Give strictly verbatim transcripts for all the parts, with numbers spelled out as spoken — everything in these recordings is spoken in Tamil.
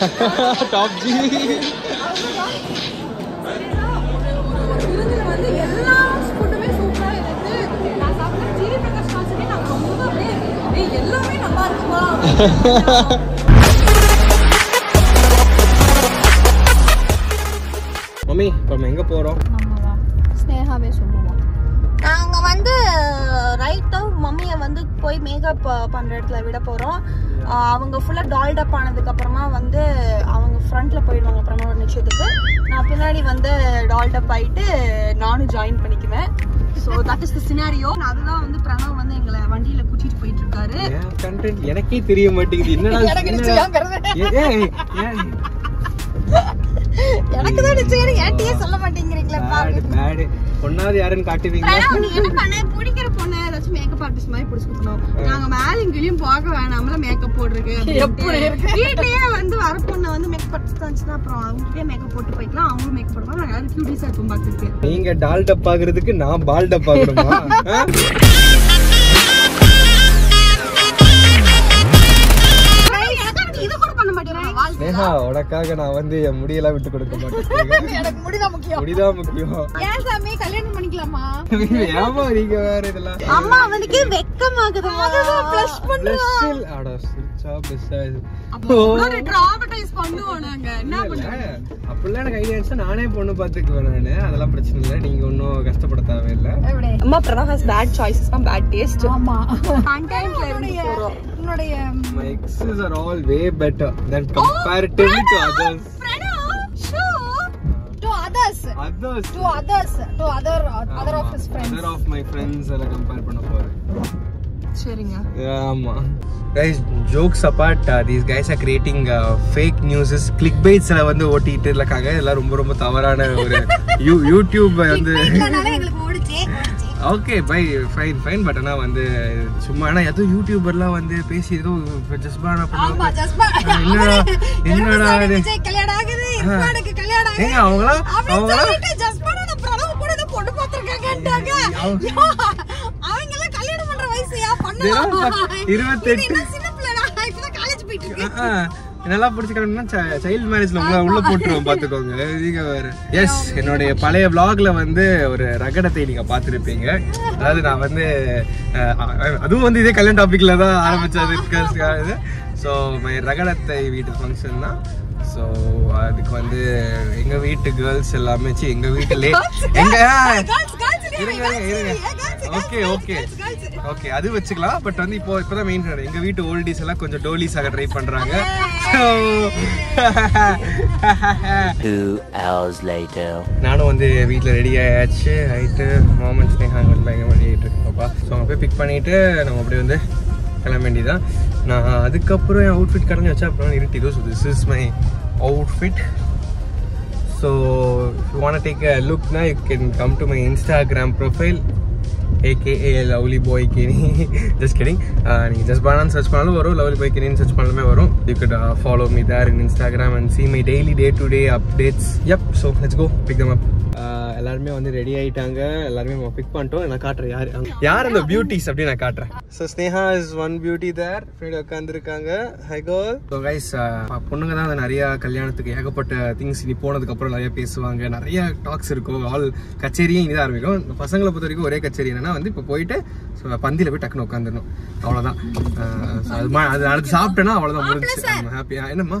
Top G. Mommy, from enga porom? Namma Sneha ve solluva. Naanga vandu right ah mommy vandu poi makeup pandra edutla vida porom. Avanga fulla dolled up aanadukku apparama vandu avanga front la poiduvaanga apparama oru nichiyadukku. Na pinadi vandu dolled up aite nanu join panikiven. So that is the scenario. That's why Pranav வந்து எங்கள வண்டியில கூட்டிட்டு போயிட்டு இருக்காரு. ஏன் கண்டென்ட் எனக்கே தெரிய மாட்டேங்குது. என்னடா எனக்கு நிச்சயம்ங்கறது. ஏய் ஏய் எனக்கு தான் நிச்சயம் ஏன்டியே சொல்ல மாட்டேங்கறீங்களே பாரு. மாடு பொண்ணாவது யாரன்னு காட்டுவீங்க. நீ என்ன பண்ண புடிக்குற பொண்ண ஏதாச்சும் மேக்கப் ஆர்டிஸ்ட் மாதிரி புடிச்சு குத்துறோம். நாங்க மேலங்கிலியும் போக வேணாம்ல மேக்கப் போடுறதுக்கு. எப்படி இருக்கு? வீட்லயே வந்து வர பொண்ண வந்து மேக்கப் ஆர்டிஸ்ட் வந்துனா அப்புறம் அவங்கட்டே மேக்கப் போட்டு போய்க்கலாம். அவங்க மேக்கப் போடுவாங்க. நாங்க அது கியூட்டிஸா இருக்கும் பாத்துக்கு. நீங்க டால் டப் ஆகிறதுக்கு நான் பால் டப் ஆகுறமா? நேஹா உனக்காக நான் வந்து முடியலாம் விட்டு கொடுக்க மாட்டேன். எனக்கு முடிதா முக்கியம். முடிதா முக்கியம். ஏன் சாமி கல்யாணம் பண்ணிக்கலாமா? ஏமா நீங்க வேற இதெல்லாம். அம்மா அவனுக்கு வெக்கமாகுது. அதுவா ப்ளஷ் பண்றா. அட சிச்சா ப்ளஷ் ஆயிடு. அப்போ ஒரு டிராமடைஸ் பண்ணுவானாங்க. என்ன பண்ணுங்க? அப்பள்ள எனக்கு ஐடியா இருந்துச்சு நானே பொண்ணு பாத்துக்குவேன் நானு. அதெல்லாம் பிரச்சனை இல்ல. நீங்க ஒண்ணும் கஷ்டப்படவே இல்ல. அம்மா Pranav has bad choices, some bad taste. ஆமா. கண்டென்ட்ல இருந்து போறோம். My exes are all way better than comparatively oh, to others. Pranav, sure. To others. Others. To others. To other uh, ah, other of his friends. Other of my friends, alla compare panna pora. Sharinga. Yeah, ma. Guys, jokes apart, uh, these guys are creating uh, fake newses, clickbaits la vandu otiitte irukanga. Ella romba romba tavarana oru YouTube vandu. Clickbaitnala engalukku oduche. Okay bye fine fine but ஆனால் வந்து சும்மா ஆனால் ஏதோ யூடியூபர்லாம் வந்து பேசி ஏதோ ஜஸ்பா என்னடா என்னடா அவங்களாம் அவங்களாம் இருபத்தெட்டு நல்லா பிடிச்சிக்கணும்னா சைல்ட் மேரேஜ்ல உங்களை உள்ள போட்டுருவோம் பார்த்துக்கோங்க. நீங்க வேற எஸ் என்னுடைய பழைய விளாக்ல வந்து ஒரு ரகடத்தை நீங்க பார்த்துருப்பீங்க. அதாவது நான் வந்து அதுவும் வந்து இதே கல்யாண டாபிக்ல தான் ஆரம்பிச்சது. ஸோ மை ரகடத்தை வீட்டு ஃபங்க்ஷன் தான். ஸோ அதுக்கு வந்து எங்க வீட்டு கேர்ள்ஸ் எல்லாமே எங்க வீட்டுலே எங்க ஓகே ஓகே ஓகே அது வச்சுக்கலாம். பட் வந்து இப்போ இப்போதான் மெயின் எங்கள் வீட்டு ஓல்டிஸ் எல்லாம் கொஞ்சம் டோலிஸ் ஆக ட்ரை பண்ணுறாங்க. நானும் வந்து வீட்டில் ரெடி ஆயாச்சு ஆகிட்டு மாமன் ஸ்னேகாங்க வந்து பயங்கரமாக பண்ணிகிட்டு இருக்கேன்ப்பா. ஸோ அவங்க போய் பிக் பண்ணிவிட்டு நம்ம அப்படியே வந்து கிளம்ப வேண்டியதான். நான் அதுக்கப்புறம் என் அவுட்ஃபிட் கடந்து வச்சா அப்புறம் இருட்டிதோ. So this is my outfit. So if you want take a லுக்னா you can come to my Instagram profile A K A Lovely Boy Kini. Just kidding. Uh, you just banana search pannalu varum Lovely Boy Kini search pannalume varum. You could uh, follow me there in Instagram and see my daily day to day updates. Yep, so let's go pick them up. எல்லாரும் வந்து ரெடி ஆயிட்டாங்க. எல்லாரும் நான் பிக் பண்ணிட்டோம். நான் காட்றேன் யார் யார் அந்த பியூட்டிஸ் அப்படி நான் காட்றேன். So Sneha is one beauty there. Friend உட்கார்ந்து இருக்காங்க. Hi girl. So guys, பொண்ணுங்க தான் நிறைய கல்யாணத்துக்கு ஏகப்பட்ட things நீ போனதுக்கு அப்புறம் நிறைய பேசுவாங்க. நிறைய டாக்ஸ் இருக்கும். ஆல் கச்சேரியே இங்க தான் ஆரம்பிக்கும். பசங்களை பொறுத்த வரைக்கும் ஒரே கச்சேரி என்னன்னா வந்து இப்போ போயிட்டு பந்தியில போய் டக்குன்னு உட்காந்துடணும். அவ்வளவுதான். அது அடுத்து சாப்பிட்டேன்னா அவ்வளவுதான் முடிஞ்சிச்சு. ஹாப்பியா என்னம்மா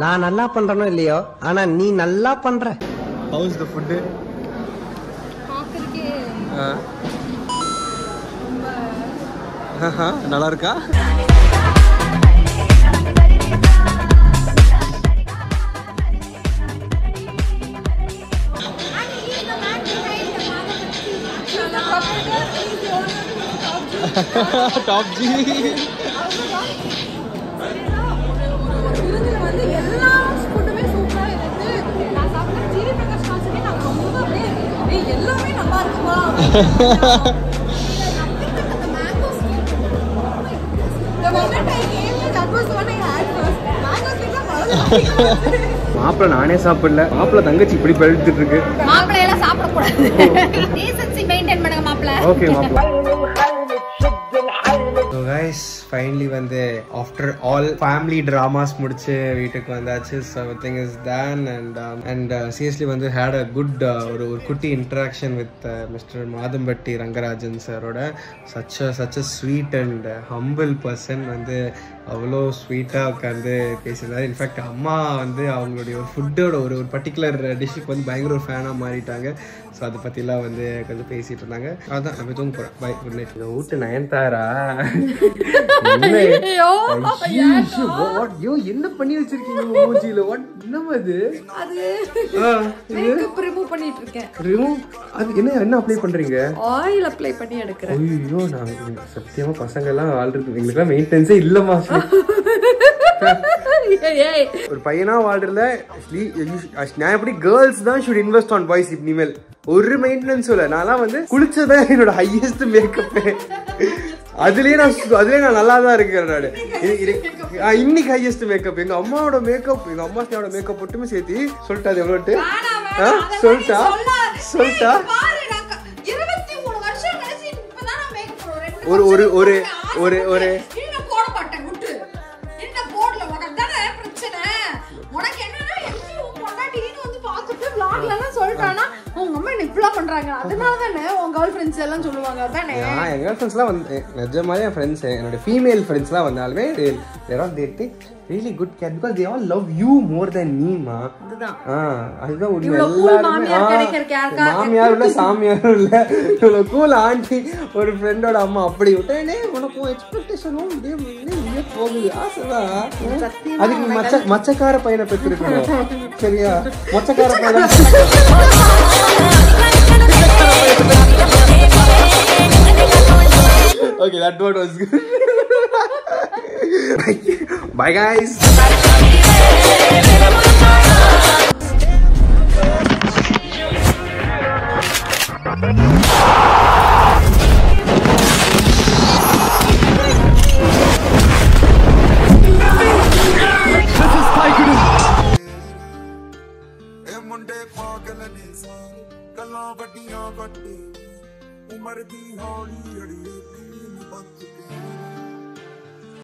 நான் நல்லா பண்றனோ இல்லையோ ஆனா நீ நல்லா பண்ற. How is the food? பாக்கறக்கே ஆஹா நல்லா இருக்கா? Top G. மாப்பிள நானே சாப்பிடல மாப்பிள தங்கச்சி இப்படி பழுத்துட்டு இருக்கு மாப்பிள எல்லாம் சாப்பிட கூடாது டீசன்சி மெயின்டெய்ன் பண்ணுங்க மாப்பிள ஓகே மாப்பிள So guys finally வந்து after all family dramas முடிச்சு வீட்டுக்கு வந்தாச்சு so everything is done and um, and uh, seriously வந்து had a good ஒரு ஒரு குட்டி interaction with uh, Mr. Madhambatti Rangarajan sir ஓட such a such a sweet and uh, humble person வந்து அவ்வளோ ஸ்வீட்டா உட்கார்ந்து பேசினாரு இன்ஃபேக்ட் அம்மா வந்து அவங்களுடைய ஒரு ஃபுட்டோட ஒரு ஒரு பர்டிகுலர் டிஷ்க்கு வந்து பயங்கர ஒரு ஃபேனா மாறிட்டாங்க ஸோ அதை பற்றிலாம் வந்து கொஞ்சம் பேசிட்டு இருந்தாங்க அதான் அப்படி தூங்க போகிறேன் பை குட் நைட் இதை வீட்டு நயன்தாரா என்ன பண்ணி வச்சிருக்கீங்க என்னமா இது என்ன என்ன அப்ளை பண்றீங்க ஆயில் அப்ளை பண்ணி எடுக்கிறேன் ஐயோ நான் சத்தியமா பசங்க எல்லாம் ஆல்ரெடி எங்களுக்குலாம் மெயின்டெனன்ஸே இல்லமா ஒரு பையனா வாழ்றதுல நான் எப்படி கேர்ள்ஸ் தான் ஷுட் இன்வெஸ்ட் ஆன் பாய்ஸ் இனிமேல் ஒரு மெயின்டெனன்ஸ் இல்ல நான் வந்து குளிச்சதான் என்னோட ஹையஸ்ட் மேக்கப் அதுலயே நான் அதுலயே நான் நல்லா தான் இருக்கிறேன் நான் இன்னைக்கு ஹையஸ்ட் மேக்கப் எங்க அம்மாவோட மேக்கப் எங்க அம்மா சாரோட மேக்கப் மட்டுமே சேர்த்து சொல்லிட்டா அது எவ்வளோட்டு சொல்லிட்டா சொல்லிட்டா ஒரு ஒரு ஒரு ஒரு ஒரு மச்சக்கார பையனை பெற்றிருக்கணும் சரியா மச்சக்கார பையனை Okay, that one was good. Bye, guys. This is Tiger.